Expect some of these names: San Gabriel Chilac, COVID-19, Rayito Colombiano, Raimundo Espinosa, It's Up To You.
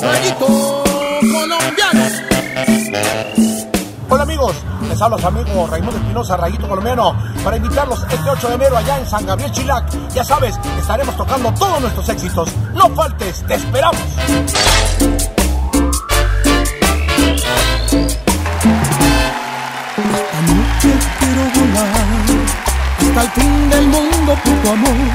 Rayito Colombiano. Hola amigos, les habla su amigo Raimundo Espinosa, Rayito Colombiano, para invitarlos este 8 de enero allá en San Gabriel Chilac. Ya sabes, estaremos tocando todos nuestros éxitos. No faltes, te esperamos. Esta noche quiero volar hasta el fin del mundo por tu amor.